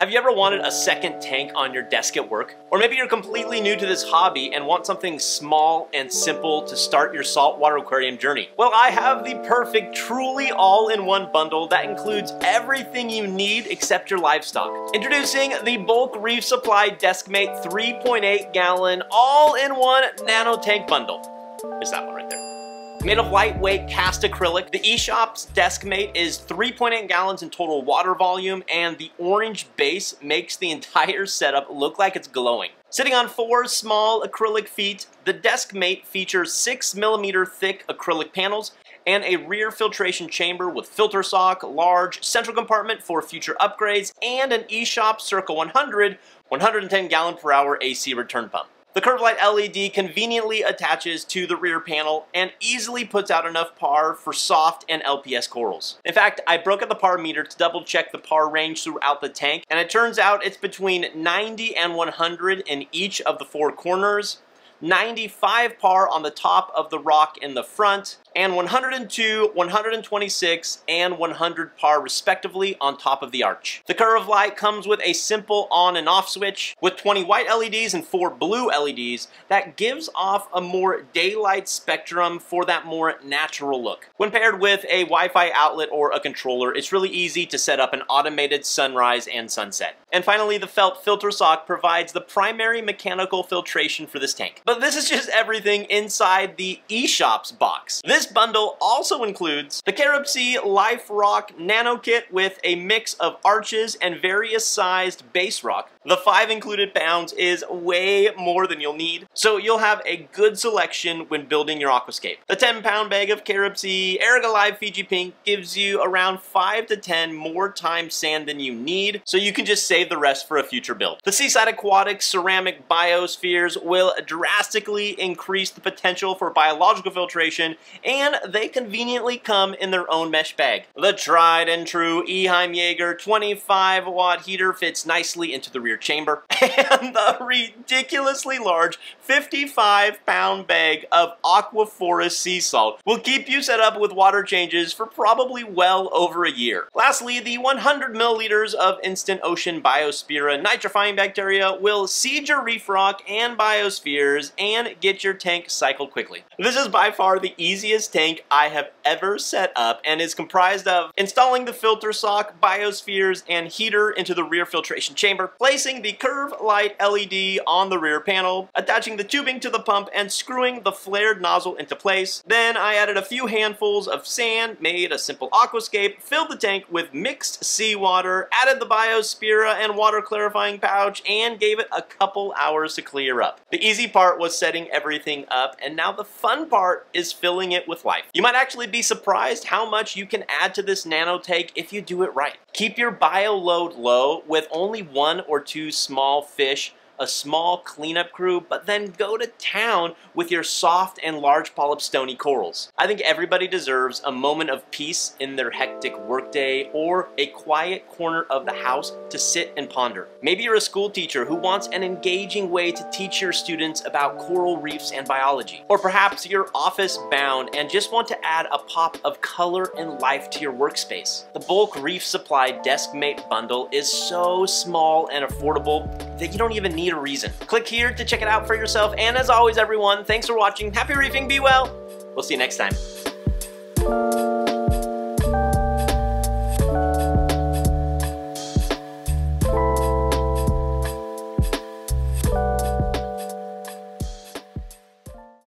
Have you ever wanted a second tank on your desk at work? Or maybe you're completely new to this hobby and want something small and simple to start your saltwater aquarium journey. Well, I have the perfect, truly all-in-one bundle that includes everything you need except your livestock. Introducing the Bulk Reef Supply DeskMate 3.8-gallon all-in-one nano tank bundle. It's that one right there. Made of lightweight cast acrylic, the Eshopps DeskMate is 3.8 gallons in total water volume, and the orange base makes the entire setup look like it's glowing. Sitting on four small acrylic feet, the DeskMate features 6mm thick acrylic panels and a rear filtration chamber with filter sock, large central compartment for future upgrades, and an Eshopps Circ 100 110 gallon per hour AC return pump. The CurveLight LED conveniently attaches to the rear panel and easily puts out enough par for soft and LPS corals. In fact, I broke up the par meter to double check the par range throughout the tank, and it turns out it's between 90 and 100 in each of the four corners, 95 par on the top of the rock in the front, and 102, 126, and 100 par respectively on top of the arch. The CurveLight comes with a simple on and off switch with 20 white LEDs and 4 blue LEDs that gives off a more daylight spectrum for that more natural look. When paired with a Wi-Fi outlet or a controller, it's really easy to set up an automated sunrise and sunset. And finally, the felt filter sock provides the primary mechanical filtration for this tank. But this is just everything inside the Eshopps box. This bundle also includes the CaribSea Life Rock Nano Kit with a mix of arches and various sized base rock. The 5 included pounds is way more than you'll need, so you'll have a good selection when building your aquascape. The 10-pound bag of CaribSea Aragalive Fiji Pink gives you around 5 to 10 more time sand than you need, so you can just save the rest for a future build. The Seaside Aquatic Ceramic Biospheres will drastically increase the potential for biological filtration, and they conveniently come in their own mesh bag. The tried and true Eheim Jaeger 25 watt heater fits nicely into the rear chamber, and the ridiculously large 55-pound bag of Aquaforest sea salt will keep you set up with water changes for probably well over a year. Lastly, the 100 milliliters of Instant Ocean BIO-Spira nitrifying bacteria will seed your reef rock and biospheres and get your tank cycled quickly. This is by far the easiest tank I have ever set up, and is comprised of installing the filter sock, biospheres, and heater into the rear filtration chamber, placing the CurveLight LED on the rear panel, attaching the tubing to the pump, and screwing the flared nozzle into place. Then I added a few handfuls of sand, made a simple aquascape, filled the tank with mixed seawater, added the Biospira and water clarifying pouch, and gave it a couple hours to clear up. The easy part was setting everything up, and now the fun part is filling it with life. You might actually be surprised how much you can add to this nano tank if you do it right. Keep your bio load low with only 1 or 2 small fish, a small cleanup crew, but then go to town with your soft and large polyp stony corals. I think everybody deserves a moment of peace in their hectic workday, or a quiet corner of the house to sit and ponder. Maybe you're a school teacher who wants an engaging way to teach your students about coral reefs and biology. Or perhaps you're office bound and just want to add a pop of color and life to your workspace. The Bulk Reef Supply DeskMate bundle is so small and affordable that you don't even need a reason. Click here to check it out for yourself. And as always, everyone, thanks for watching. Happy reefing, be well. We'll see you next time.